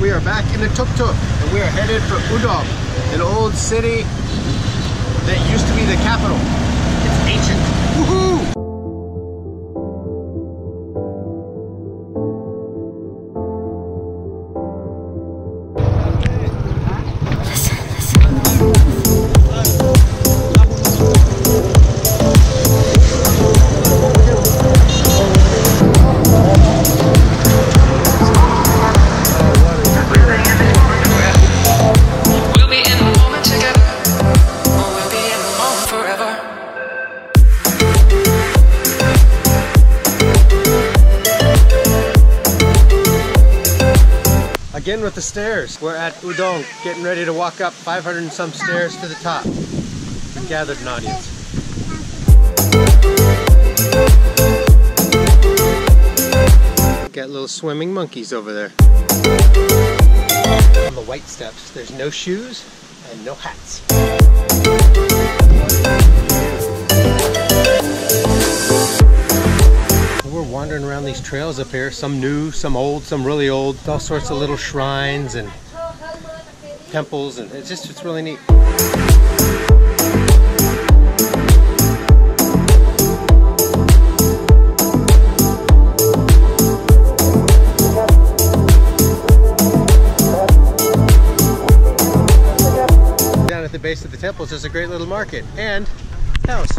We are back in the tuk-tuk and we are headed for Udong, an old city that used to be the capital. It's ancient. Woohoo! Again with the stairs. We're at Udong, getting ready to walk up 500 and some stairs to the top. We gathered an audience. Got little swimming monkeys over there. On the white steps, there's no shoes and no hats. We're wandering around these trails up here, some new, some old, some really old, all sorts of little shrines and temples, and it's really neat. Down at the base of the temples there's a great little market and house.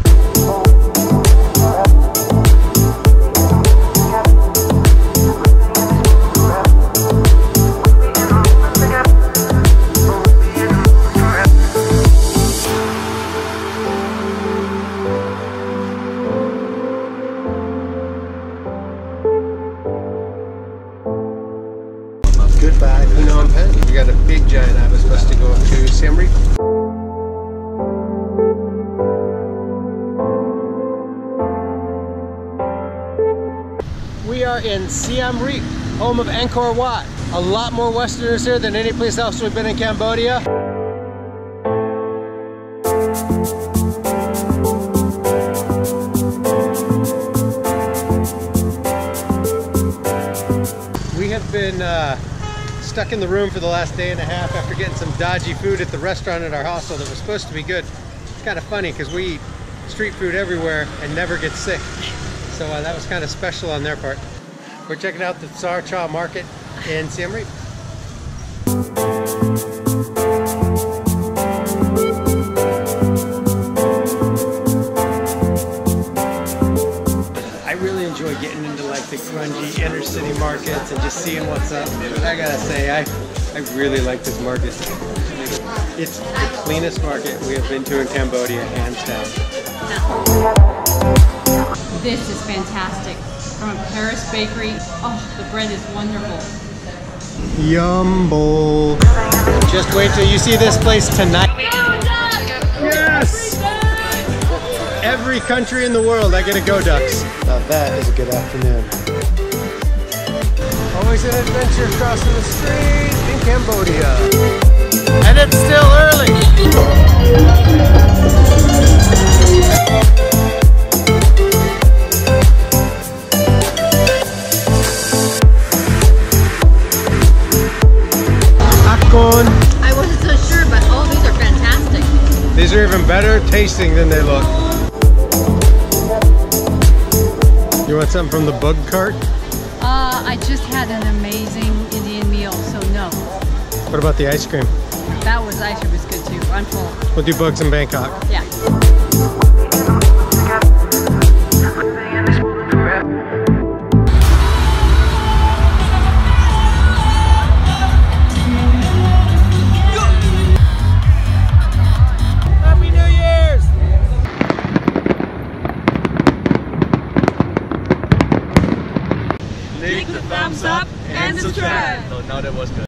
Goodbye Phnom Penh. We got a big Giant Ibis bus to go up to Siem Reap. We are in Siem Reap, home of Angkor Wat. A lot more Westerners here than any place else we've been in Cambodia. We have been stuck in the room for the last day and a half after getting some dodgy food at the restaurant at our hostel that was supposed to be good. It's kind of funny because we eat street food everywhere and never get sick. So that was kind of special on their part. We're checking out the Psar Cha Market in Siem Reap. I really enjoy getting into like the grungy inner city markets and just seeing what's up. But I gotta say, I really like this market. It's the cleanest market we have been to in Cambodia, hands down. This is fantastic. From a Paris bakery. Oh, the bread is wonderful. Yumble. Just wait till you see this place tonight. Yes! Every country in the world, I get a Go Ducks. Now that is a good afternoon. Always an adventure crossing the street in Cambodia. And it's still early. I wasn't so sure, but all these are fantastic. These are even better tasting than they look. You want something from the bug cart? I just had an amazing Indian meal, so no. What about the ice cream? Ice cream was good too. I'm full. We'll do bugs in Bangkok. Yeah. Thumbs up and subscribe. So now that was good.